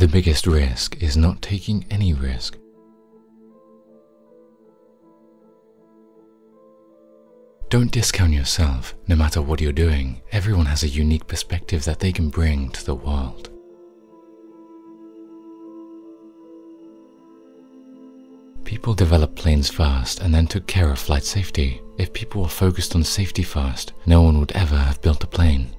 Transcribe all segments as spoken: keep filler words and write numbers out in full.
the biggest risk is not taking any risk. Don't discount yourself. No matter what you're doing, everyone has a unique perspective that they can bring to the world. People developed planes first and then took care of flight safety. If people were focused on safety first, no one would ever have built a plane.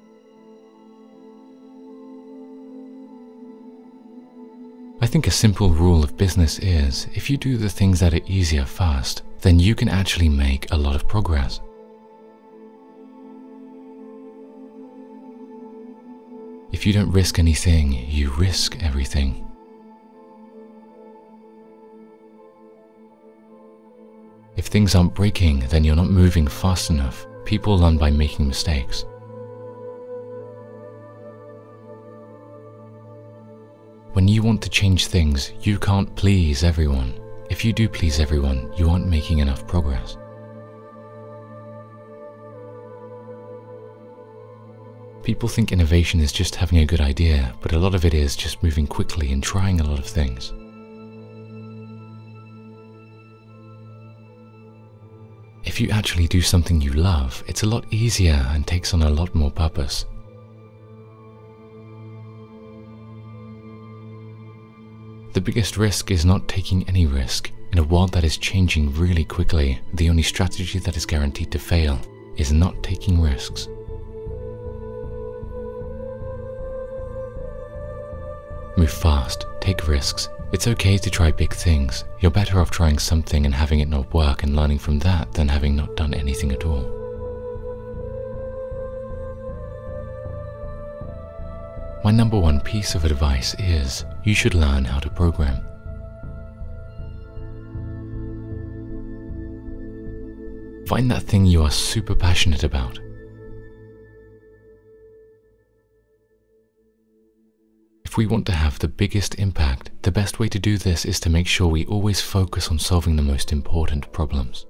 I think a simple rule of business is, if you do the things that are easier first, then you can actually make a lot of progress. If you don't risk anything, you risk everything. If things aren't breaking, then you're not moving fast enough. People learn by making mistakes. When you want to change things, you can't please everyone. If you do please everyone, you aren't making enough progress. People think innovation is just having a good idea, but a lot of it is just moving quickly and trying a lot of things. If you actually do something you love, it's a lot easier and takes on a lot more purpose. The biggest risk is not taking any risk. In a world that is changing really quickly, the only strategy that is guaranteed to fail is not taking risks. Move fast, take risks. It's okay to try big things. You're better off trying something and having it not work and learning from that than having not done anything at all. My number one piece of advice is, you should learn how to program. Find that thing you are super passionate about. If we want to have the biggest impact, the best way to do this is to make sure we always focus on solving the most important problems.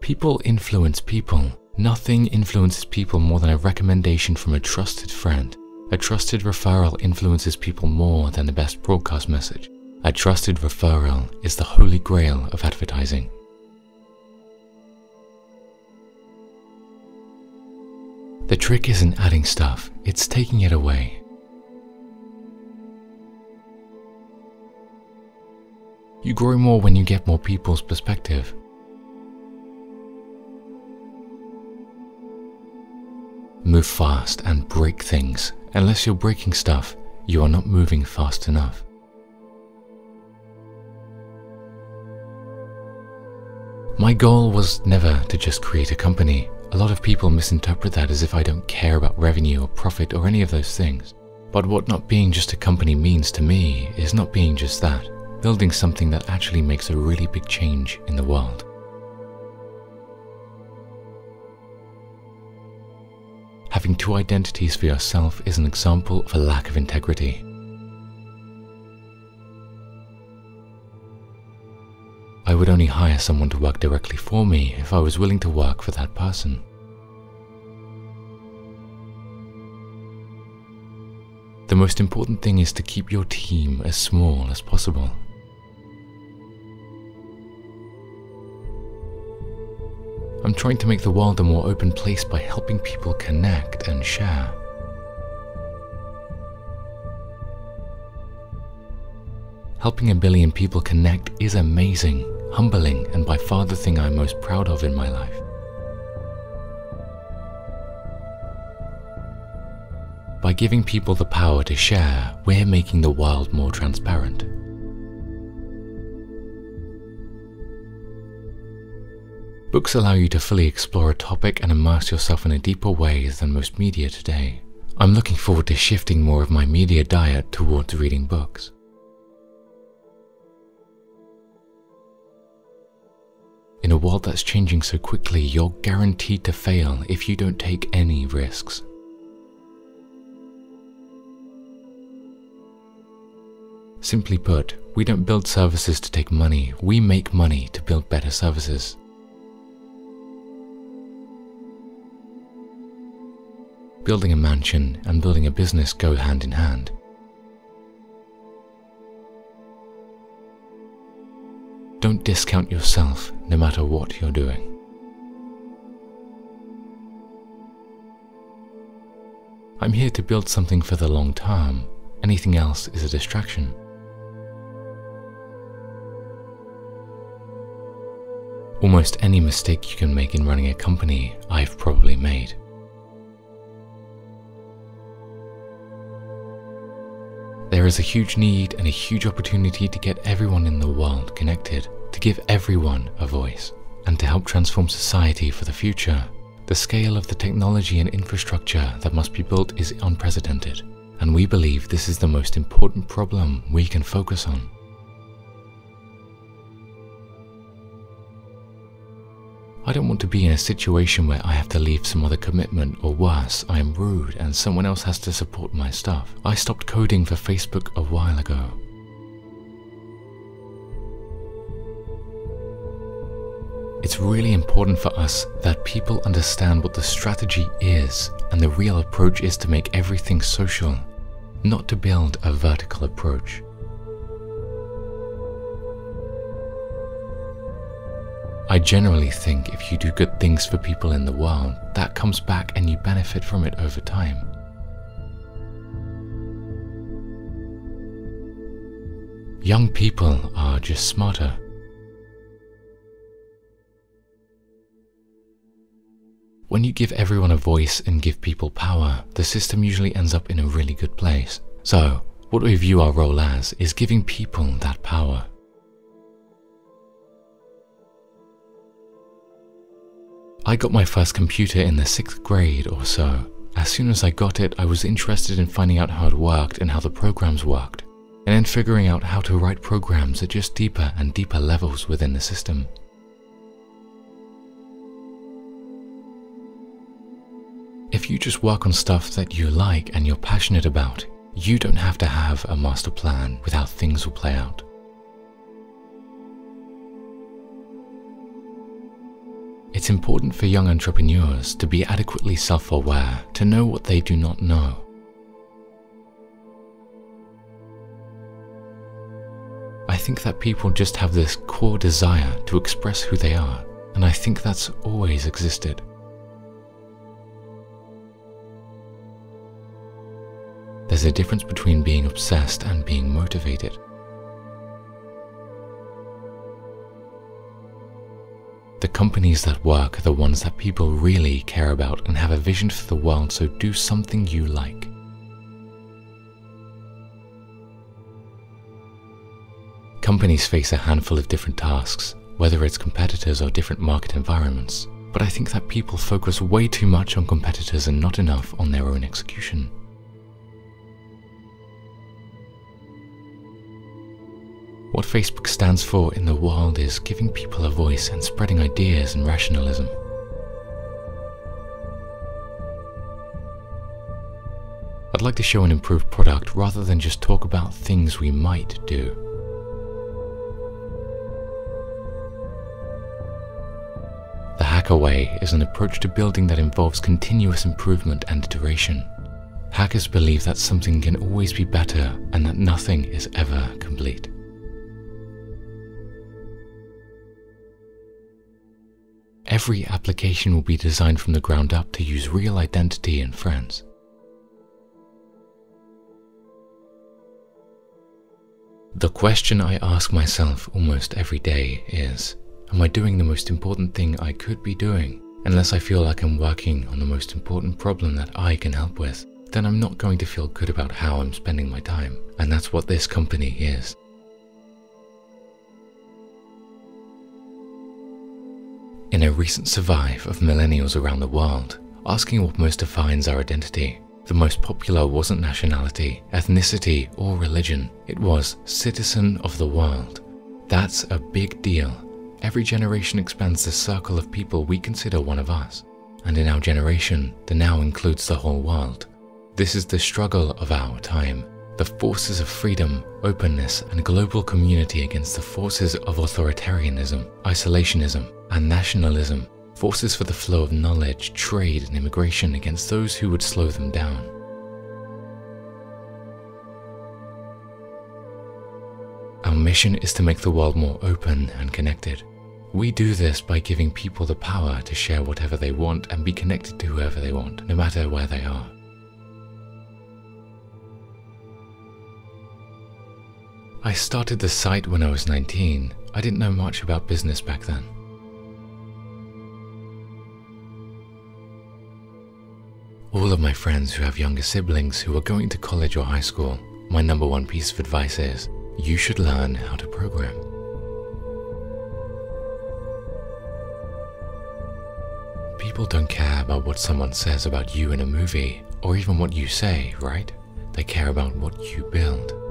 People influence people. Nothing influences people more than a recommendation from a trusted friend. A trusted referral influences people more than the best broadcast message. A trusted referral is the holy grail of advertising. The trick isn't adding stuff, it's taking it away. You grow more when you get more people's perspective. Move fast and break things. Unless you're breaking stuff, you are not moving fast enough. My goal was never to just create a company. A lot of people misinterpret that as if I don't care about revenue or profit or any of those things. But what not being just a company means to me is not being just that, building something that actually makes a really big change in the world. Having two identities for yourself is an example of a lack of integrity. I would only hire someone to work directly for me if I was willing to work for that person. The most important thing is to keep your team as small as possible. I'm trying to make the world a more open place by helping people connect and share. Helping a billion people connect is amazing, humbling, and by far the thing I'm most proud of in my life. By giving people the power to share, we're making the world more transparent. Books allow you to fully explore a topic and immerse yourself in a deeper way than most media today. I'm looking forward to shifting more of my media diet towards reading books. In a world that's changing so quickly, you're guaranteed to fail if you don't take any risks. Simply put, we don't build services to take money, we make money to build better services. Building a mansion and building a business go hand in hand. Don't discount yourself, no matter what you're doing. I'm here to build something for the long term. Anything else is a distraction. Almost any mistake you can make in running a company, I've probably made. There is a huge need and a huge opportunity to get everyone in the world connected, to give everyone a voice, and to help transform society for the future. The scale of the technology and infrastructure that must be built is unprecedented, and we believe this is the most important problem we can focus on. I don't want to be in a situation where I have to leave some other commitment, or worse, I am rude and someone else has to support my stuff. I stopped coding for Facebook a while ago. It's really important for us that people understand what the strategy is, and the real approach is to make everything social, not to build a vertical approach. I generally think if you do good things for people in the world, that comes back and you benefit from it over time. Young people are just smarter. When you give everyone a voice and give people power, the system usually ends up in a really good place. So, what we view our role as is giving people that power. I got my first computer in the sixth grade or so. As soon as I got it, I was interested in finding out how it worked and how the programs worked, and then figuring out how to write programs at just deeper and deeper levels within the system. If you just work on stuff that you like and you're passionate about, you don't have to have a master plan with how things will play out. It's important for young entrepreneurs to be adequately self-aware, to know what they do not know. I think that people just have this core desire to express who they are, and I think that's always existed. There's a difference between being obsessed and being motivated. The companies that work are the ones that people really care about and have a vision for the world, so do something you like. Companies face a handful of different tasks, whether it's competitors or different market environments, but I think that people focus way too much on competitors and not enough on their own execution. What Facebook stands for in the world is giving people a voice and spreading ideas and rationalism. I'd like to show an improved product rather than just talk about things we might do. The Hacker Way is an approach to building that involves continuous improvement and iteration. Hackers believe that something can always be better and that nothing is ever complete. Every application will be designed from the ground up to use real identity and friends. The question I ask myself almost every day is, am I doing the most important thing I could be doing? Unless I feel like I'm working on the most important problem that I can help with, then I'm not going to feel good about how I'm spending my time. And that's what this company is. In a recent survey of millennials around the world, asking what most defines our identity, the most popular wasn't nationality, ethnicity, or religion. It was citizen of the world. That's a big deal. Every generation expands the circle of people we consider one of us. And in our generation, the now includes the whole world. This is the struggle of our time. The forces of freedom, openness, and global community against the forces of authoritarianism, isolationism, and nationalism, forces for the flow of knowledge, trade, and immigration against those who would slow them down. Our mission is to make the world more open and connected. We do this by giving people the power to share whatever they want and be connected to whoever they want, no matter where they are. I started the site when I was nineteen. I didn't know much about business back then. All of my friends who have younger siblings who are going to college or high school, my number one piece of advice is, you should learn how to program. People don't care about what someone says about you in a movie, or even what you say, right? They care about what you build.